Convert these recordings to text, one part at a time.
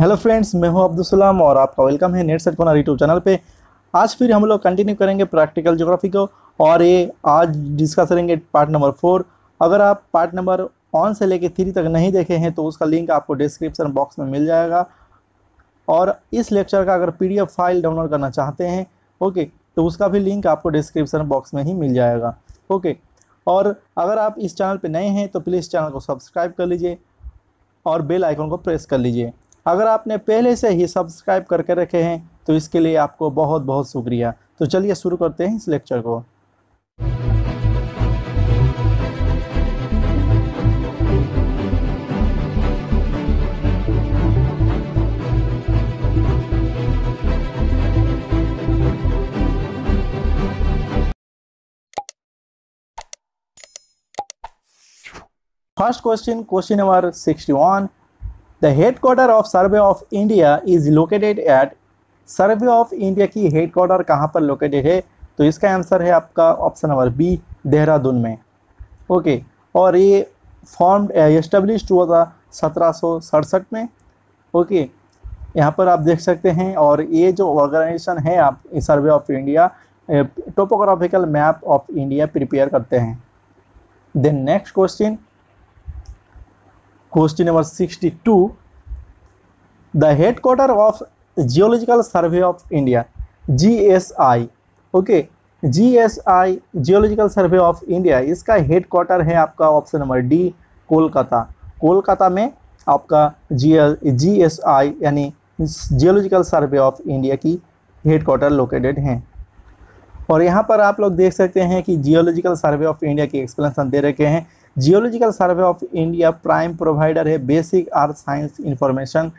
Hello friends, मैं हूं अब्दुस सलाम और आपका वेलकम है net set corner YouTube channel पे। आज फिर हम लोग कंटिन्यू करेंगे प्रैक्टिकल ज्योग्राफी को और ये आज डिस्कस करेंगे पार्ट नंबर 4। अगर आप पार्ट नंबर 1 से लेकर 3 तक नहीं देखे हैं तो उसका लिंक आपको डिस्क्रिप्सन बॉक्स में मिल जाएगा। और इस लेक्चर का अगर PDF फाइल डाउनलोड करना चाहते हैं ओके, तो उसका भी लिंक आपको डिस्क्रिप्सन बॉक्स में ही मिल जाएगा ओके। और अगर आप इस चैनल पर नए हैं तो प्लीज़ चैनल को सब्सक्राइब कर लीजिए और बेल आइकन को प्रेस कर लीजिए। अगर आपने पहले से ही सब्सक्राइब करके रखे हैं तो इसके लिए आपको बहुत बहुत शुक्रिया। तो चलिए शुरू करते हैं इस लेक्चर को। First question, question number 61। The headquarter of Survey of India is located at Survey of India की हेडक्वार्टर कहाँ पर लोकेटेड है? तो इसका आंसर है आपका ऑप्शन नंबर B, देहरादून में ओके। और ये फॉर्म्ड एस्टेब्लिश हुआ था 1767 में ओके। यहाँ पर आप देख सकते हैं। और ये जो ऑर्गेनाइजेशन है आप सर्वे of India topographical map of India prepare करते हैं। Then next question, question number 62। The headquarter of geological survey of India GSI okay, GSI Geological survey of India, इसका हेडक्वार्टर है आपका option number D, Kolkata. Kolkata में आपका GSI यानी geological survey of India की headquarter located हैं। और यहाँ पर आप लोग देख सकते हैं कि जियोलॉजिकल सर्वे ऑफ इंडिया की एक्सप्लेनेशन दे रखे हैं। Geological survey of India prime provider है basic earth science information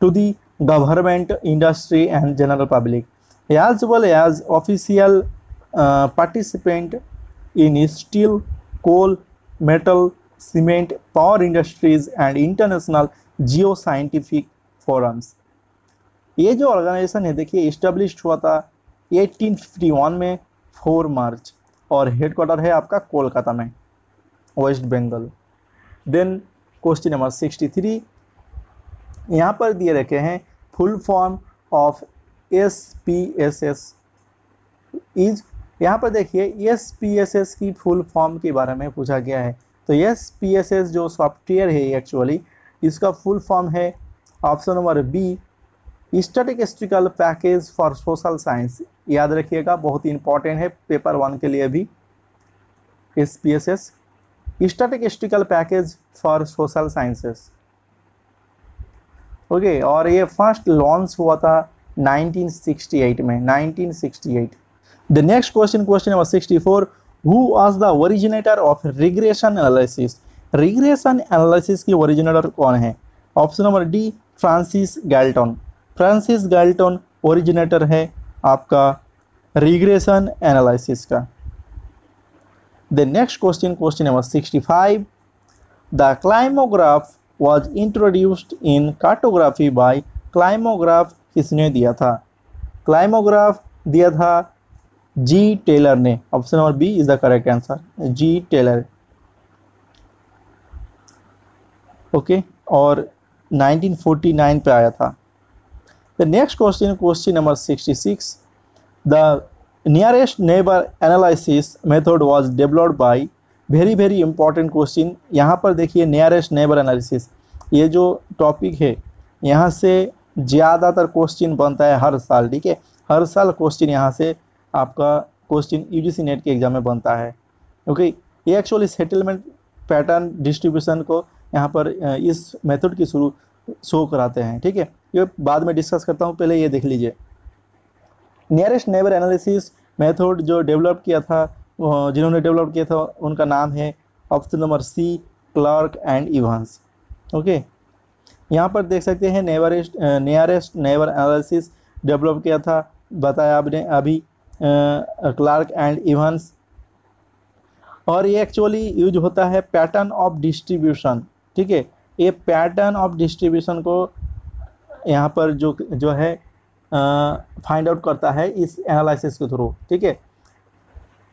to the government, industry and general public as well as official participant in steel, coal, metal, cement, power industries and international Jio scientific forums. ये जो organisation है देखिए establish हुआ था 1851 में 4 मार्च और headquarter है आपका कोलकाता में, waste Bengal. Then question number 63, यहाँ पर दिए रखे हैं full form of SPSS is. यहाँ पर देखिए SPSS की फुल फॉर्म के बारे में पूछा गया है। तो SPSS जो सॉफ्टवेयर है एक्चुअली इसका फुल फॉर्म है option number B, statistical package for social science. याद रखिएगा बहुत इंपॉर्टेंट है पेपर 1 के लिए भी। SPSS statistical package for social sciences okay. और ये फर्स्ट लॉन्च हुआ था 1968 में, 1968। The next question, question number 64। Who was the originator of regression analysis? Regression analysis की ओरिजिनेटर कौन है? Option number D, Francis Galton. Francis Galton originator है आपका रिग्रेशन एनालिसिस का। The next question, question number 65. The climograph was introduced in cartography by climograph किसने दिया था? Climograph दिया था G. Taylor ने। Option number B is the correct answer, G. Taylor okay। और 1949 पे आया था। The next question, question number 66. The nearest neighbour analysis method was developed by, very important question. यहाँ पर देखिए नियरेस्ट नेबर एनालिसिस, ये जो टॉपिक है यहाँ से ज़्यादातर क्वेश्चन बनता है हर साल, ठीक है। हर साल क्वेश्चन यहाँ से आपका क्वेश्चन UGC नेट के एग्ज़ाम में बनता है ओके। ये एक्चुअली सेटलमेंट पैटर्न डिस्ट्रीब्यूशन को यहाँ पर इस मेथड की शो कराते हैं, ठीक है। ये बाद में डिस्कस करता हूँ, पहले ये देख लीजिए। नियरेस्ट नेबर एनालिसिस मेथड जो डेवलप किया था, जिन्होंने डेवलप किया था उनका नाम है option number C, Clark and Evans okay. यहाँ पर देख सकते हैं नियरेस्ट नेबर एनालिसिस डेवलप किया था, बताया आपने अभी, क्लार्क एंड इवांस। और ये एक्चुअली यूज होता है पैटर्न ऑफ डिस्ट्रीब्यूशन, ठीक है। ये पैटर्न ऑफ डिस्ट्रीब्यूशन को यहाँ पर जो है फाइंड आउट करता है इस एनालिसिस के थ्रू, ठीक है।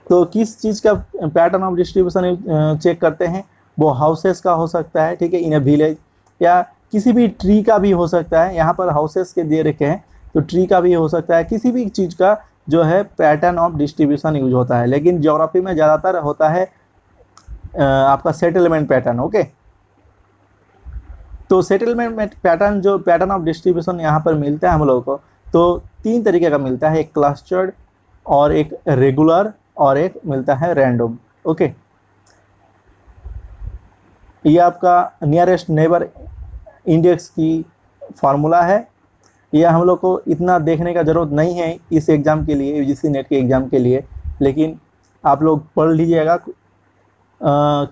तो किस चीज़ का पैटर्न ऑफ डिस्ट्रीब्यूशन चेक करते हैं? वो हाउसेस का हो सकता है, ठीक है, इन ए विलेज, या किसी भी ट्री का भी हो सकता है, यहाँ पर हाउसेस के दे रखे हैं तो ट्री का भी हो सकता है, किसी भी चीज़ का जो है पैटर्न ऑफ डिस्ट्रीब्यूशन यूज होता है। लेकिन ज्योग्राफी में ज़्यादातर होता है आपका सेटलमेंट पैटर्न। ओके, तो सेटलमेंट पैटर्न जो पैटर्न ऑफ डिस्ट्रीब्यूशन यहाँ पर मिलता है हम लोगों को, तो तीन तरीके का मिलता है, एक क्लस्टर्ड और एक रेगुलर और एक मिलता है रैंडम। ओके, ये आपका नियरेस्ट नेबर इंडेक्स की फार्मूला है। यह हम लोग को इतना देखने का ज़रूरत नहीं है इस एग्ज़ाम के लिए, यूजीसी नेट के एग्ज़ाम के लिए, लेकिन आप लोग पढ़ लीजिएगा,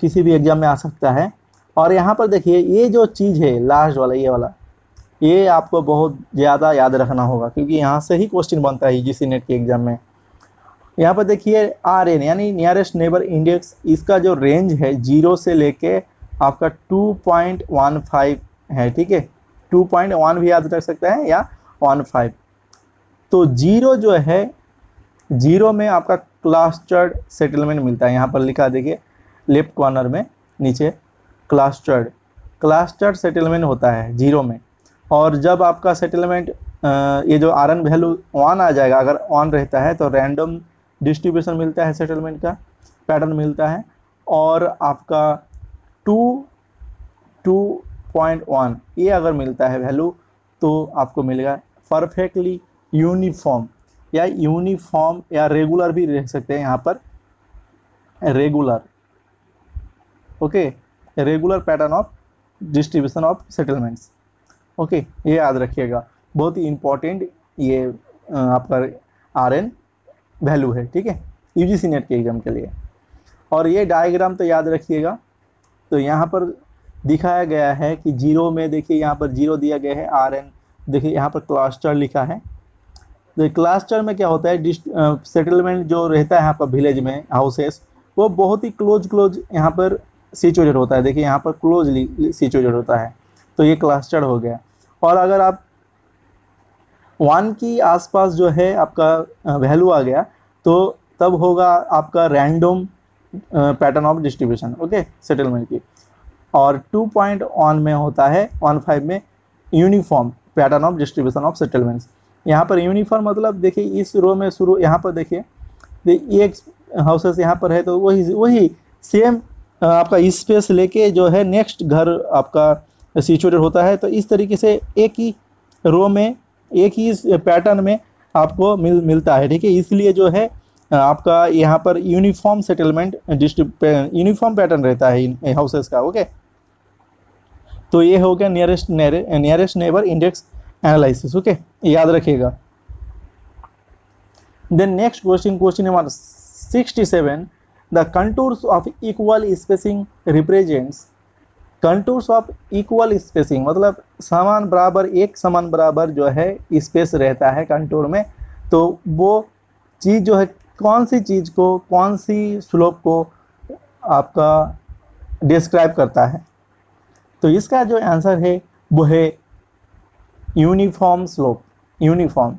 किसी भी एग्ज़ाम में आ सकता है। और यहाँ पर देखिए ये जो चीज़ है लास्ट वाला, ये वाला, ये आपको बहुत ज़्यादा याद रखना होगा क्योंकि यहाँ से ही क्वेश्चन बनता है यूजीसी नेट के एग्ज़ाम में। यहाँ पर देखिए RN यानी नियरेस्ट नेबर इंडेक्स, इसका जो रेंज है 0 से लेके आपका 2.15 है। ठीक है, 2.1 भी याद रख सकते हैं या 1.5। तो 0 जो है, 0 में आपका क्लस्टर्ड सेटलमेंट मिलता है। यहाँ पर लिखा देखिए लेफ्ट कॉर्नर में नीचे क्लस्टर्ड सेटलमेंट होता है 0 में। और जब आपका सेटलमेंट ये जो RN वैल्यू 1 आ जाएगा, अगर 1 रहता है तो रैंडम डिस्ट्रीब्यूशन मिलता है, सेटलमेंट का पैटर्न मिलता है। और आपका 2.1 ये अगर मिलता है वैल्यू तो आपको मिलेगा परफेक्टली यूनिफॉर्म या रेगुलर भी रह सकते हैं यहाँ पर, regular. Okay, regular pattern of distribution of settlements. Okay, ये याद रखिएगा, बहुत ही इम्पॉर्टेंट ये आपका RN वैल्यू है। ठीक है, यूजीसी नेट के एग्जाम के लिए। और ये डायग्राम तो याद रखिएगा, तो यहाँ पर दिखाया गया है कि 0 में देखिए यहाँ पर 0 दिया गया है, RN देखिए यहाँ पर क्लस्टर लिखा है। तो क्लस्टर में क्या होता है, सेटलमेंट जो रहता है यहाँ पर विलेज में हाउसेस, वो बहुत ही क्लोज यहाँ पर सिचुएटेड होता है। देखिए यहाँ पर क्लोजली सिचुएटेड होता है, तो ये क्लस्टर हो गया। और अगर आप 1 की आसपास जो है आपका वैल्यू आ गया तो तब होगा आपका random pattern of distribution, okay, settlement की। और 2.1 में होता है, 1.5 में uniform pattern of distribution of settlements. यहाँ पर यूनिफॉर्म मतलब देखिए इस रो में शुरू, यहाँ पर देखिए एक हाउसेस यहाँ पर है तो वही सेम आपका स्पेस लेके जो है नेक्स्ट घर आपका सिचुएटेड होता है। तो इस तरीके से एक ही रो में, एक ही पैटर्न में आपको मिलता है। ठीक है, इसलिए जो है आपका यहाँ पर यूनिफॉर्म सेटलमेंट यूनिफॉर्म पैटर्न रहता है हाउसेस का। ओके, तो ये हो गया nearest neighbour index analysis. Okay, याद रखिएगा। Then next question number 67, the contours of equal spacing represents. Contours of equal spacing मतलब समान बराबर, एक समान बराबर जो है स्पेस रहता है कंटूर में, तो वो चीज़ जो है कौन सी चीज़ को, कौन सी स्लोप को आपका डिस्क्राइब करता है। तो इसका जो आंसर है वो है uniform slope, uniform.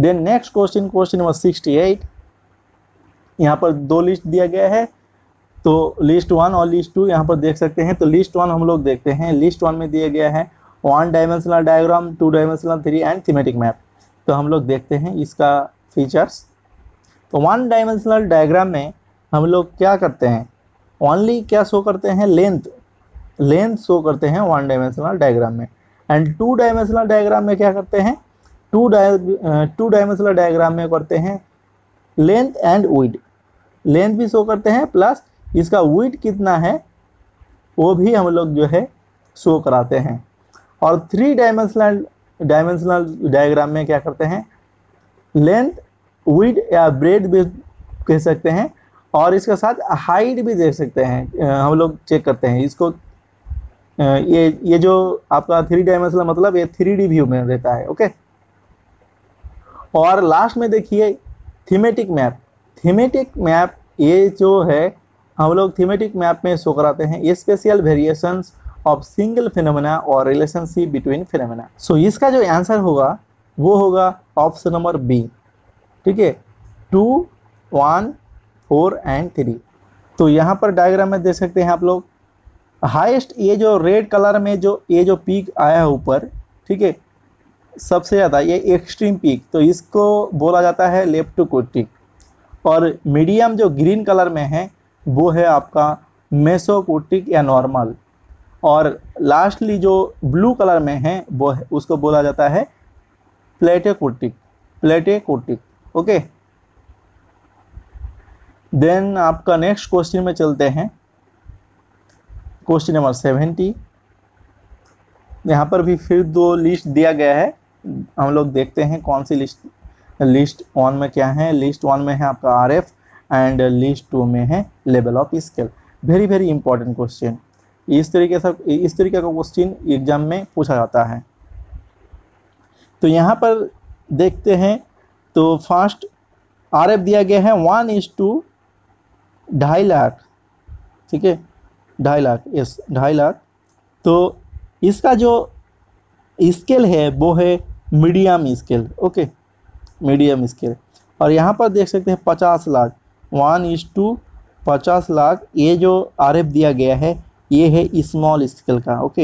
Then next question number 68, यहाँ पर 2 लिस्ट दिया गया है, तो लिस्ट 1 और लिस्ट 2 यहाँ पर देख सकते हैं। तो लिस्ट 1 हम लोग देखते हैं। लिस्ट 1 में दिया गया है 1 dimensional diagram, 2 dimensional, 3 and thematic map. तो हम लोग देखते हैं इसका फीचर्स। तो 1 डायमेंशनल डायग्राम में हम लोग क्या करते हैं, ओनली क्या शो करते हैं, लेंथ शो करते हैं 1 डायमेंशनल डायग्राम में। एंड 2 डायमेंशनल डायग्राम में क्या करते हैं, 2 डायमेंशनल डायग्राम में करते हैं लेंथ एंड विड्थ, लेंथ भी शो करते हैं प्लस इसका विड्थ कितना है वो भी हम लोग जो है शो कराते हैं। और 3 डायमेंशनल डायग्राम में क्या करते हैं, लेंथ, विड्थ या ब्रेड भी कह सकते हैं, और इसके साथ हाइट भी देख सकते हैं, हम लोग चेक करते हैं इसको। ये जो आपका 3 डायमेंशनल मतलब ये 3D व्यू में रहता है। ओके, और लास्ट में देखिए थीमेटिक मैप। थीमेटिक मैप ये जो है हम लोग थीमेटिक मैप में शो कराते हैं spatial variations of single phenomena और रिलेशनशिप बिटवीन फिनोमेना। सो इसका जो आंसर होगा वो होगा ऑप्शन नंबर B। ठीक है, 2, 1, 4 एंड 3। तो यहाँ पर डायग्राम में देख सकते हैं आप लोग हाईएस्ट ये जो रेड कलर में जो ये जो पीक आया है ऊपर, ठीक है, सबसे ज़्यादा ये एक्सट्रीम पीक, तो इसको बोला जाता है लेप्टोकोटिक। और मीडियम जो ग्रीन कलर में है वो है आपका मेसोकोटिक या नॉर्मल। और लास्टली जो ब्लू कलर में है वो उसको बोला जाता है प्लेटोकोटिक, प्लेटोकोटिक। ओके, देन आपका नेक्स्ट क्वेश्चन में चलते हैं, क्वेश्चन नंबर 70। यहाँ पर भी फिर दो लिस्ट दिया गया है, हम लोग देखते हैं कौन सी लिस्ट। लिस्ट वन में क्या है, लिस्ट वन में है आपका आरएफ एंड लिस्ट टू में है level of scale. Very very important question, इस तरीके का क्वेश्चन एग्जाम में पूछा जाता है। तो यहाँ पर देखते हैं, तो फर्स्ट आरएफ दिया गया है 1:2.5 लाख, ठीक है, 2.5 लाख, यस 2.5 लाख। तो इसका जो स्केल है वो है medium scale, okay, medium scale. और यहाँ पर देख सकते हैं 50 लाख, 1:50 लाख, ये जो आरएफ दिया गया है ये है स्मॉल स्केल का, ओके।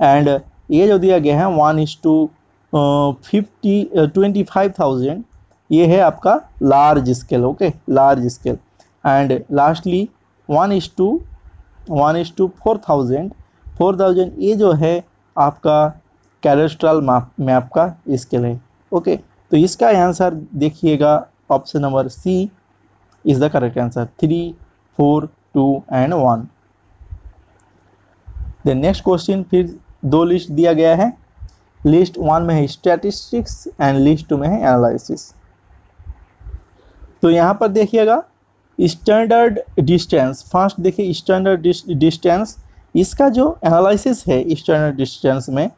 एंड ये जो दिया गया है 1:25,000, ये है आपका large scale, okay, large scale. And lastly 1:4,000, ये जो है आपका कैडेस्ट्रल मैप का स्केल है, ओके। तो इसका आंसर देखिएगा, option number C is the correct answer, 3, 4, 2 and 1। Then next question, फिर दो लिस्ट दिया गया है, लिस्ट वन में है स्टैटिस्टिक्स एंड लिस्ट टू में है एनालिसिस। तो यहाँ पर देखिएगा स्टैंडर्ड डिस्टेंस, फर्स्ट देखिए स्टैंडर्ड डिस्टेंस, इसका जो एनालिसिस है स्टैंडर्ड डिस्टेंस में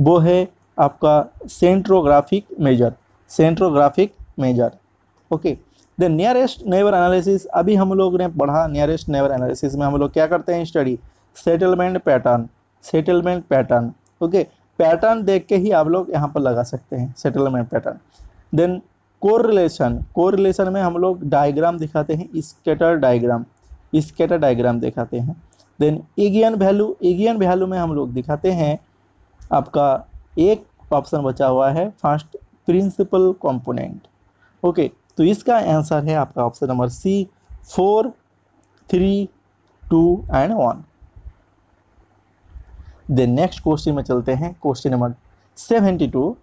वो है आपका centrographic measure, centrographic measure, okay. Then nearest neighbour analysis, अभी हम लोग ने पढ़ा नियरेस्ट नेबर एनालिसिस में हम लोग क्या करते हैं study, settlement pattern, settlement pattern, okay, pattern देख के ही आप लोग यहाँ पर लगा सकते हैं settlement pattern. Then correlation, correlation में हम लोग डायग्राम दिखाते हैं, स्कैटर डायग्राम, स्कैटर डायग्राम दिखाते हैं। Then eigen value, eigen value में हम लोग दिखाते हैं आपका एक ऑप्शन बचा हुआ है, फर्स्ट प्रिंसिपल कंपोनेंट, ओके। तो इसका आंसर है आपका option number C, 4, 3, 2 and 1। Then next question में चलते हैं, question number 72।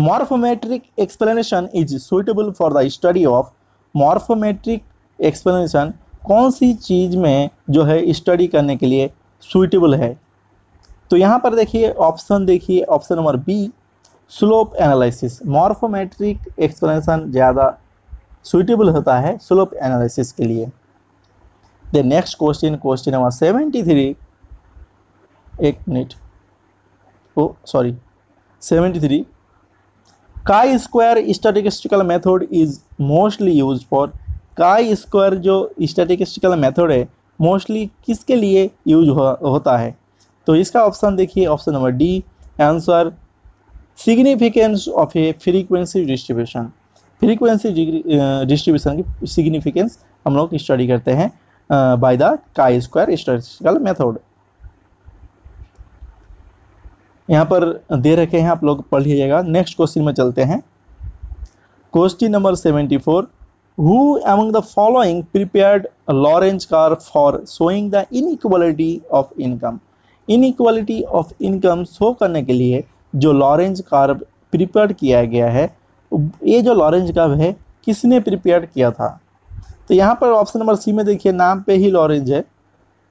Morphometric explanation is suitable for the study of, morphometric explanation कौन सी चीज़ में जो है स्टडी करने के लिए सुइटेबल है। तो यहाँ पर देखिए ऑप्शन, देखिए option number B, slope analysis, morphometric explanation ज़्यादा सुइटेबल होता है स्लोप एनालिसिस के लिए। Then next question, question number 73, 73। Chi square statistical method is mostly use for, chi square जो स्टैटिस्टिकल मेथड है मोस्टली किसके लिए यूज होता है। तो इसका ऑप्शन देखिए, option number D answer, significance of a frequency distribution, frequency distribution की सिग्निफिकेंस हम लोग स्टडी करते हैं by the chi square statistical method. यहाँ पर दे रखे हैं, आप लोग पढ़ लीजिएगा। नेक्स्ट क्वेश्चन में चलते हैं, question number 74। Who among the following prepared Lorenz curve for showing the inequality of income, inequality of income show करने के लिए जो लॉरेंज कार्व प्रिपेयर किया गया है, ये जो लॉरेंज कार्व है किसने प्रिपेयर किया था। तो यहाँ पर ऑप्शन नंबर सी में देखिए, नाम पे ही लॉरेंज है,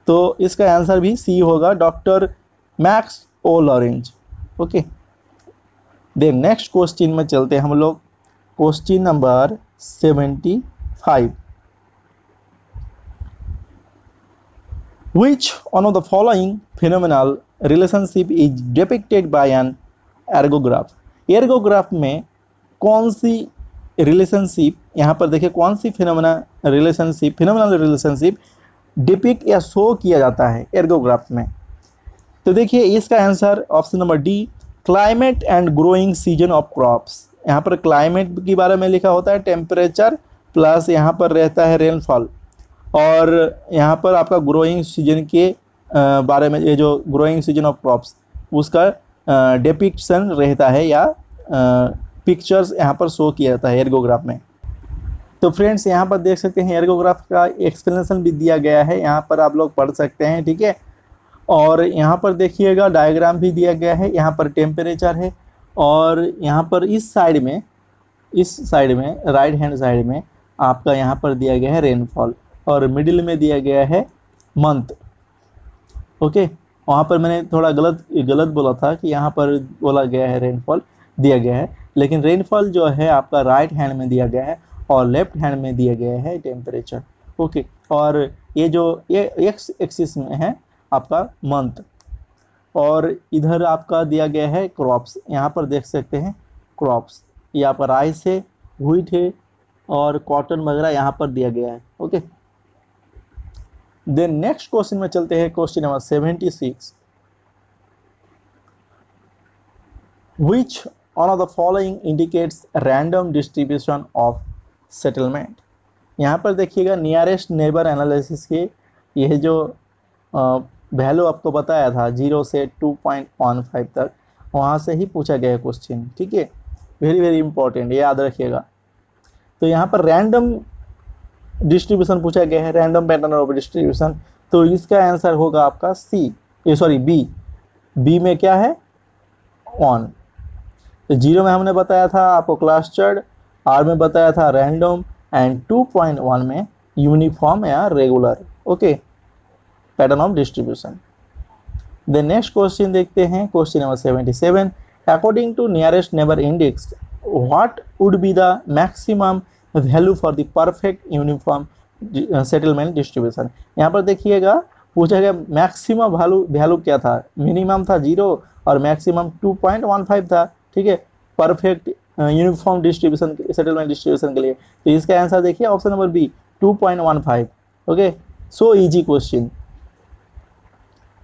तो इसका आंसर भी सी होगा, doctor Max O Lorenz, okay. Then next question में चलते हैं हम लोग, question number 75। Which one of the following phenomenal relationship is depicted by an ergograph? ergograph में कौन सी relationship, यहाँ पर देखिए कौन सी phenomenal relationship depict या show किया जाता है ergograph में। तो देखिए इसका answer option number D, climate and growing season of crops. यहाँ पर क्लाइमेट के बारे में लिखा होता है, टेम्परेचर प्लस यहाँ पर रहता है रेनफॉल, और यहाँ पर आपका ग्रोइंग सीजन के बारे में, ये जो ग्रोइंग सीजन ऑफ क्रॉप्स उसका डिपिक्शन रहता है या पिक्चर्स यहाँ पर शो किया जाता है एर्गोग्राफ में। तो फ्रेंड्स यहाँ पर देख सकते हैं एर्गोग्राफ का एक्सप्लेनेशन भी दिया गया है, यहाँ पर आप लोग पढ़ सकते हैं, ठीक है। और यहाँ पर देखिएगा डायग्राम भी दिया गया है, यहाँ पर टेम्परेचर है और यहाँ पर इस साइड में राइट हैंड साइड में आपका यहाँ पर दिया गया है रेनफॉल और मिडिल में दिया गया है मंथ। ओके, वहाँ पर मैंने थोड़ा गलत बोला था कि यहाँ पर बोला गया है रेनफॉल दिया गया है, लेकिन रेनफॉल जो है आपका राइट हैंड में दिया गया है और लेफ्ट हैंड में दिया गया है टेम्परेचर। ओके, और ये जो ये एक्स एक्सिस में है आपका मंथ और इधर आपका दिया गया है क्रॉप्स, यहाँ पर देख सकते हैं क्रॉप्स, ये आपका राइस है, व्हीट है और कॉटन वगैरह यहाँ पर दिया गया है। ओके, देन नेक्स्ट क्वेश्चन में चलते हैं, question number 76। Which one of the following indicates random distribution of settlement. यहाँ पर देखिएगा नियरेस्ट नेबर एनालिसिस के यह जो वैल्यू आपको बताया था 0 से 2.15 तक, वहाँ से ही पूछा गया क्वेश्चन, ठीक है। वेरी वेरी इंपॉर्टेंट, याद रखिएगा। तो यहाँ पर रैंडम डिस्ट्रीब्यूशन पूछा गया है, रैंडम पैटर्न ऑफ डिस्ट्रीब्यूशन, तो इसका आंसर होगा आपका बी। बी में क्या है? ऑन। तो 0 में हमने बताया था आपको क्लस्टर्ड, आर में बताया था रैंडम एंड 2.1 में यूनिफॉर्म या regular. Okay, pattern of distribution. Then next question देखते हैं, question number 77। According to nearest neighbour index what would be the maximum value for the perfect uniform settlement distribution. यहाँ पर देखिएगा पूछा गया मैक्सिमम वैल्यू क्या था। मिनिमम था 0 और मैक्सिमम 2.15 था, ठीक है, perfect uniform distribution settlement distribution के लिए। तो इसका आंसर देखिए option number B 2.15। Okay, so easy question.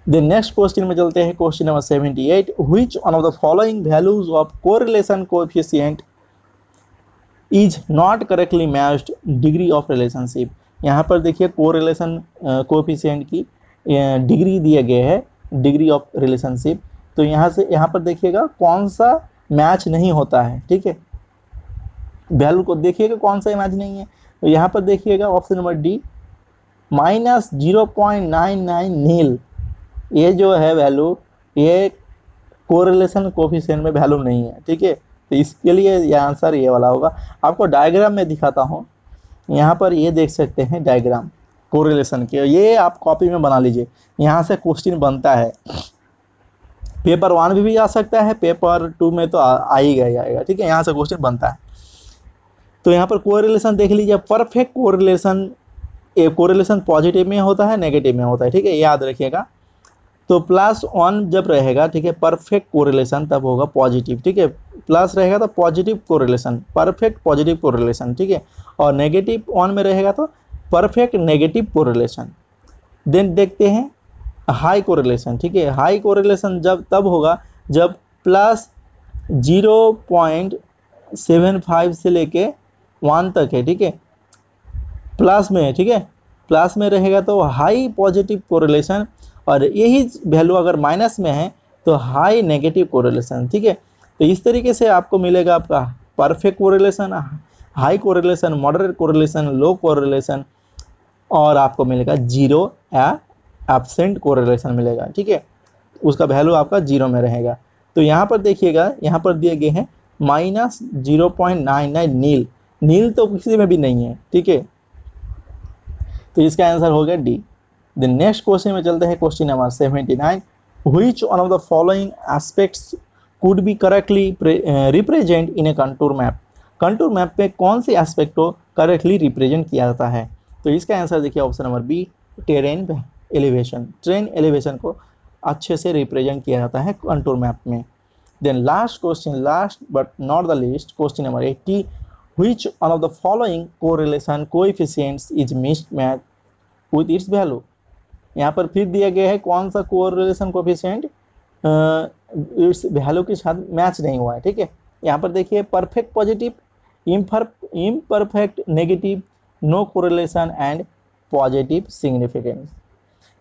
Then next question में चलते हैं, question number 78। Which one of the following values of correlation coefficient is not correctly matched degree of relationship. यहाँ पर देखिए कोरिलेशन कोएफिशिएंट की degree दिया गया है, डिग्री ऑफ रिलेशनशिप। तो यहाँ से यहाँ पर देखिएगा कौन सा मैच नहीं होता है, ठीक है, वैल्यू को देखिएगा कौन सा मैच नहीं है। तो यहाँ पर देखिएगा ऑप्शन नंबर डी -0.99 नील, ये जो है वैल्यू ये कोरिलेशन कोफिशिएंट में वैल्यू नहीं है, ठीक है। तो इसके लिए यह आंसर ये वाला होगा। आपको डायग्राम में दिखाता हूँ, यहाँ पर ये देख सकते हैं डायग्राम कोरिलेशन के, ये आप कॉपी में बना लीजिए, यहाँ से क्वेश्चन बनता है। पेपर 1 भी आ सकता है, पेपर 2 में तो आ ही जाएगा, ठीक है, यहाँ से क्वेश्चन बनता है। तो यहाँ पर कोरिलेशन देख लीजिए, परफेक्ट कोरिलेशन, ये कोरिलेशन पॉजिटिव में होता है नेगेटिव में होता है, ठीक है, याद रखिएगा। तो +1 जब रहेगा, ठीक है, परफेक्ट कोरिलेशन तब होगा पॉजिटिव, ठीक है, प्लस रहेगा तो positive correlation, perfect positive correlation, ठीक है, और -1 में रहेगा तो परफेक्ट नेगेटिव कोरिलेशन। देन देखते हैं हाई कोरिलेशन, ठीक है, हाई कोरिलेशन जब तब होगा जब +0.75 से लेके 1 तक है, ठीक है, प्लस में है, ठीक है, प्लस में रहेगा तो हाई पॉजिटिव कोरिलेशन, और यही वैल्यू अगर माइनस में है तो हाई नेगेटिव कोरिलेशन, ठीक है। तो इस तरीके से आपको मिलेगा आपका perfect correlation, high correlation, moderate correlation, low correlation, और आपको मिलेगा 0 या एब्सेंट कोरिलेशन मिलेगा, ठीक है, उसका वैल्यू आपका 0 में रहेगा। तो यहाँ पर देखिएगा, यहाँ पर दिए गए हैं -0.99 नील, नील तो किसी में भी नहीं है, ठीक है, तो इसका आंसर हो गया डी। द नेक्स्ट क्वेश्चन में चलते हैं, question number 79। Which one of the following aspects could be correctly represent in a contour map. Contour map में कौन से एस्पेक्ट को करेक्टली रिप्रेजेंट किया जाता है। तो इसका आंसर देखिए option number B terrain elevation, terrain elevation को अच्छे से रिप्रेजेंट किया जाता है कंटूर मैप में। Then last question, last but not the least, question number 80। Which one of the following correlation coefficients is mismatch with its value. यहाँ पर फिर दिया गया है कौन सा कोरिलेशन कोएफिशिएंट इट्स वैल्यू के साथ मैच नहीं हुआ है, ठीक है। यहाँ पर देखिए perfect positive, imperfect negative, no correlation and positive significance.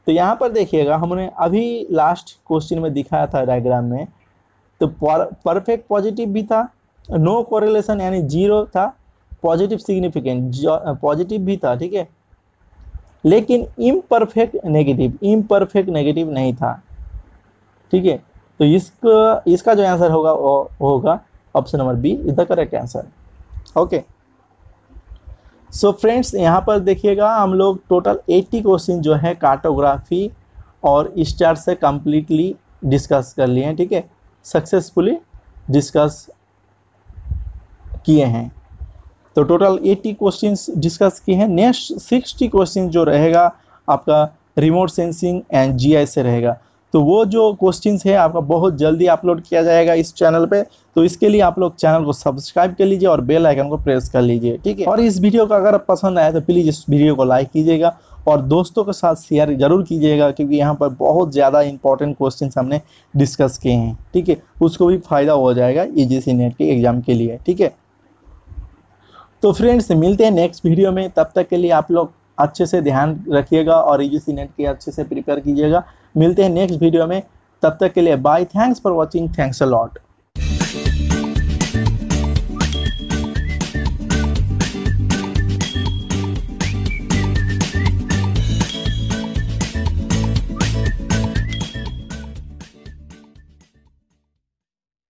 तो यहाँ पर देखिएगा, हमने अभी लास्ट क्वेश्चन में दिखाया था डायग्राम में, तो परफेक्ट पॉजिटिव भी था, नो कोरिलेशन यानी जीरो था, पॉजिटिव सिग्निफिकेंस पॉजिटिव भी था, ठीक है, लेकिन इम्परफेक्ट नेगेटिव नहीं था, ठीक है। तो इसका जो आंसर होगा वो होगा option number B is the correct answer. Okay so friends, यहाँ पर देखिएगा हम लोग टोटल 80 क्वेश्चन जो है कार्टोग्राफी और स्टार से कम्प्लीटली डिस्कस कर लिए हैं, ठीक है, सक्सेसफुली डिस्कस किए हैं। तो टोटल 80 क्वेश्चंस डिस्कस किए हैं। नेक्स्ट 60 क्वेश्चन जो रहेगा आपका रिमोट सेंसिंग एंड जीआई से रहेगा, तो वो जो क्वेश्चंस है आपका बहुत जल्दी अपलोड किया जाएगा इस चैनल पे। तो इसके लिए आप लोग चैनल को सब्सक्राइब कर लीजिए और बेल आइकन को प्रेस कर लीजिए, ठीक है। और इस वीडियो का अगर पसंद आए तो प्लीज़ इस वीडियो को लाइक कीजिएगा और दोस्तों के साथ शेयर ज़रूर कीजिएगा, क्योंकि यहाँ पर बहुत ज़्यादा इंपॉर्टेंट क्वेश्चन हमने डिस्कस किए हैं, ठीक है, उसको भी फ़ायदा हो जाएगा यूजीसी नेट के एग्ज़ाम के लिए, ठीक है। तो फ्रेंड्स मिलते हैं नेक्स्ट वीडियो में, तब तक के लिए आप लोग अच्छे से ध्यान रखिएगा और यूजीसी नेट के अच्छे से प्रिपेयर कीजिएगा। मिलते हैं नेक्स्ट वीडियो में, तब तक के लिए bye, thanks for watching, thanks a lot.